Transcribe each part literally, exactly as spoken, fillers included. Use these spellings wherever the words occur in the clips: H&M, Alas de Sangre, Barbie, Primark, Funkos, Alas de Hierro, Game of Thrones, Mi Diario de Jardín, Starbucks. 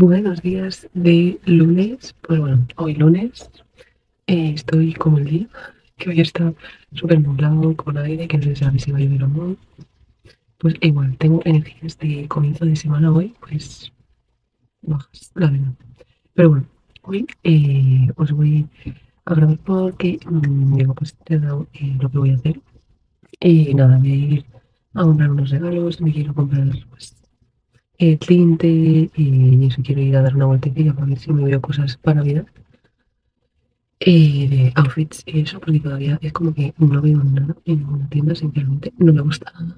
Buenos días de lunes. Pues bueno, hoy lunes eh, estoy como el día, que hoy está súper nublado con aire, que no se sabe si va a llover o no. Pues igual, tengo energías de comienzo de semana hoy, pues bajas, la verdad. Pero bueno, hoy eh, os voy a grabar porque digo, pues te he dado eh, lo que voy a hacer. Y eh, nada, voy a ir a comprar unos regalos, me quiero comprar pues, eh, tinte eh, y eso, quiero ir a dar una vueltecilla para ver si me veo cosas para Navidad. Eh, de outfits y eso, porque todavía es como que no veo nada en ninguna tienda, sinceramente, no me gusta nada.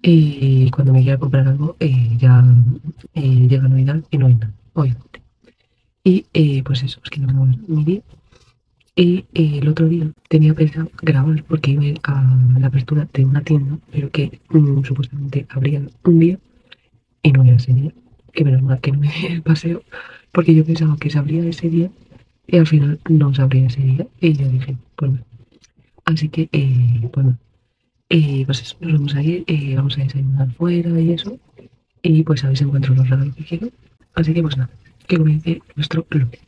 Y cuando me quiera comprar algo, eh, ya eh, llega Navidad y no hay nada, obviamente. Y eh, pues eso, os quiero grabar mi día. Y eh, el otro día tenía pensado grabar porque iba a la apertura de una tienda, pero que mm, supuestamente abría un día y no era ese día. Que menos mal que no me di el paseo, porque yo pensaba que se abría ese día y al final no se abría ese día. Y yo dije, pues no. Así que, eh, pues no. Eh, pues eso, nos vamos a ir, eh, vamos a desayunar fuera y eso. Y pues a ver si encuentro los regalos que quiero. Así que pues nada, que comience nuestro lunes.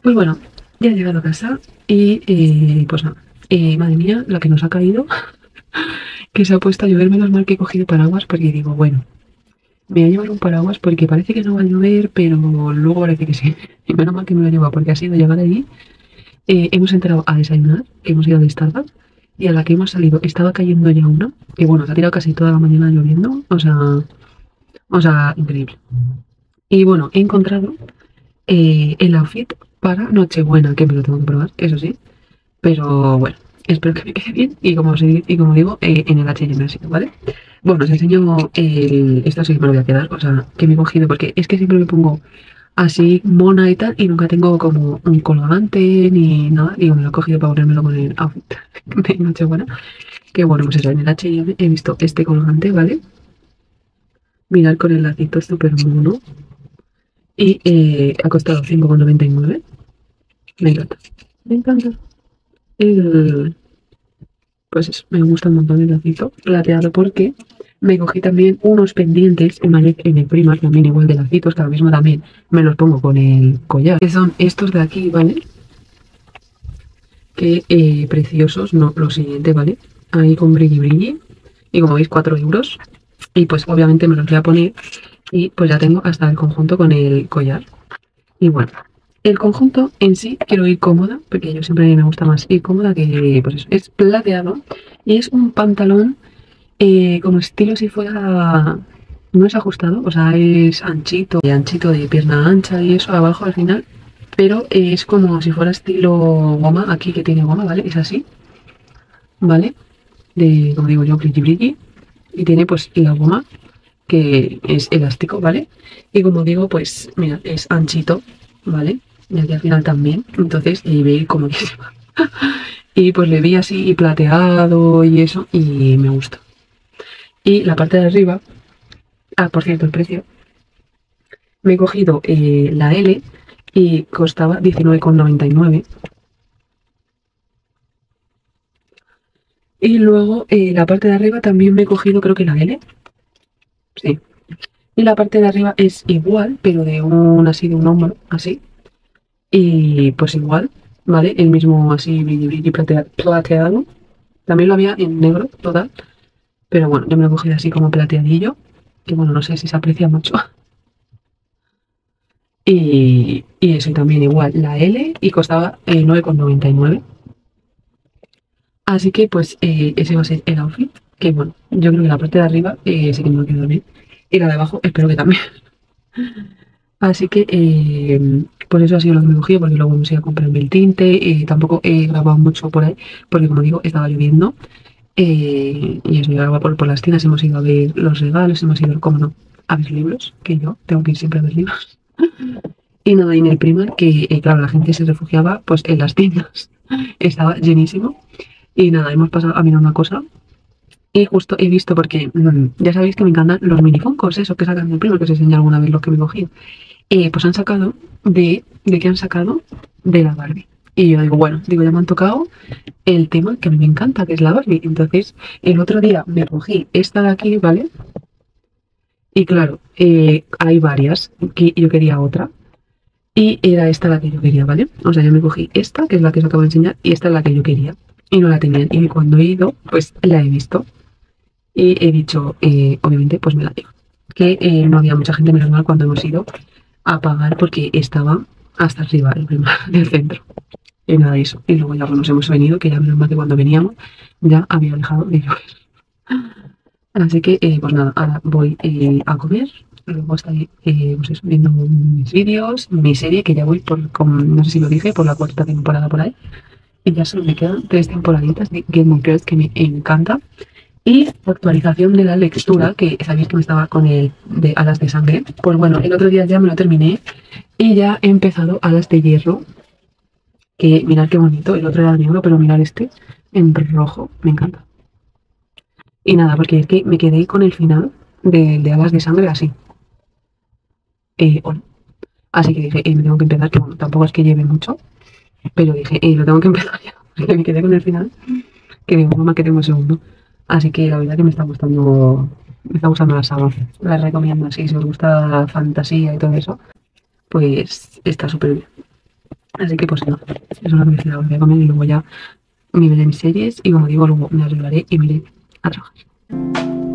Pues bueno, ya he llegado a casa y eh, pues nada, eh, madre mía, la que nos ha caído, que se ha puesto a llover. Menos mal que he cogido paraguas porque digo, bueno, me voy a llevar un paraguas porque parece que no va a llover, pero luego parece que sí. Y menos mal que me lo he llevado porque ha sido llegar allí. Eh, hemos entrado a desayunar, hemos ido de Starbucks y a la que hemos salido estaba cayendo ya una, que bueno, se ha tirado casi toda la mañana lloviendo, o sea, o sea, increíble. Y bueno, he encontrado eh, el outfit para Nochebuena, que me lo tengo que probar, eso sí. Pero bueno, espero que me quede bien. Y como, y como digo, eh, en el H y M, ¿vale? Bueno, os enseño el... Esto sí que me lo voy a quedar, o sea, que me he cogido. Porque es que siempre me pongo así mona y tal, y nunca tengo como un colgante ni nada. Digo, me lo he cogido para ponérmelo con el outfit de Nochebuena. Que bueno, pues eso, en el H y M he visto este colgante, ¿vale? Mirad, con el lacito súper mono. Y eh, ha costado cinco con noventa y nueve. Me encanta. Me encanta. El, pues eso, me gusta un montón el lacito plateado porque me cogí también unos pendientes en el, en el Primark, también igual de lacitos, que ahora mismo también me los pongo con el collar. Que son estos de aquí, ¿vale? Que eh, preciosos, no, lo siguiente, ¿vale? Ahí con brilli brilli. Y como veis, cuatro euros. Y pues obviamente me los voy a poner. Y pues ya tengo hasta el conjunto con el collar. Y bueno, el conjunto en sí quiero ir cómoda, porque yo siempre me gusta más ir cómoda que pues eso. Es plateado y es un pantalón eh, como estilo si fuera... No es ajustado, o sea, es anchito, y anchito de pierna ancha y eso abajo al final. Pero es como si fuera estilo goma, aquí que tiene goma, ¿vale? Es así, ¿vale? De, como digo yo, brilli brilli. Y tiene pues la goma, que es elástico, ¿vale? Y como digo, pues, mira, es anchito, ¿vale? Y aquí al final también, entonces, y veis como que se va. Y pues le vi así, y plateado y eso, y me gusta. Y la parte de arriba, ah, por cierto, el precio, me he cogido eh, la L y costaba diecinueve con noventa y nueve. Y luego, eh, la parte de arriba también me he cogido, creo que la L, sí, y la parte de arriba es igual, pero de un así, de un hombro, así. Y pues igual, ¿vale? El mismo así brilli brilli plateado. También lo había en negro total, pero bueno, yo me lo cogí así como plateadillo, que bueno, no sé si se aprecia mucho. Y, y eso, y también igual la L, y costaba eh, nueve con noventa y nueve. Así que pues eh, ese va a ser el outfit, que bueno, yo creo que la parte de arriba eh, sí que me lo quedó bien, y la de abajo espero que también. Así que eh, por eso ha sido lo que me he cogido, porque luego me he ido a comprarme el tinte. Eh, tampoco he grabado mucho por ahí, porque como digo, estaba lloviendo. Eh, y eso, yo grababa por, por las tiendas, hemos ido a ver los regalos, hemos ido, como no, a ver libros, que yo tengo que ir siempre a ver libros. Y nada, y en el Primark, que eh, claro, la gente se refugiaba pues en las tiendas, estaba llenísimo. Y nada, hemos pasado a mirar una cosa. Y justo he visto, porque mmm, ya sabéis que me encantan los mini Funkos, eso que sacan del Primark, que os enseñé alguna vez los que me cogí. Eh, pues han sacado, de, ¿de qué han sacado? De la Barbie. Y yo digo, bueno, digo, ya me han tocado el tema que a mí me encanta, que es la Barbie. Entonces, el otro día me cogí esta de aquí, ¿vale? Y claro, eh, hay varias, que yo quería otra. Y era esta la que yo quería, ¿vale? O sea, yo me cogí esta, que es la que os acabo de enseñar, y esta es la que yo quería. Y no la tenían. Y cuando he ido, pues la he visto. Y he dicho, eh, obviamente, pues me la llevo. Que eh, no había mucha gente, menos mal, cuando hemos ido a pagar, porque estaba hasta arriba el Primark del centro. Y nada de eso. Y luego ya nos hemos venido, que ya menos mal que cuando veníamos ya había dejado de llover. Así que, eh, pues nada, ahora voy eh, a comer. Luego estaré eh, pues eso, viendo mis vídeos, mi serie, que ya voy por, con, no sé si lo dije, por la cuarta temporada por ahí. Y ya solo me quedan tres temporaditas de Game of Thrones, que me encanta. Y actualización de la lectura, que sabéis que me estaba con el de Alas de Sangre. Pues bueno, el otro día ya me lo terminé y ya he empezado Alas de Hierro. Que mirad qué bonito, el otro era el negro, pero mirad este en rojo, me encanta. Y nada, porque es que me quedé con el final de, de Alas de Sangre así. Eh, bueno. Así que dije, eh, me tengo que empezar, que bueno, tampoco es que lleve mucho, pero dije, eh, lo tengo que empezar ya, porque me quedé con el final, que me gusta más que tengo segundo. Así que la verdad que me está gustando, me está gustando la saga, la recomiendo así, si os gusta la fantasía y todo eso, pues está súper bien. Así que pues no, eso es lo que me decía, voy a comer y luego ya me veré mis series y como digo, luego me arreglaré y me iré a trabajar.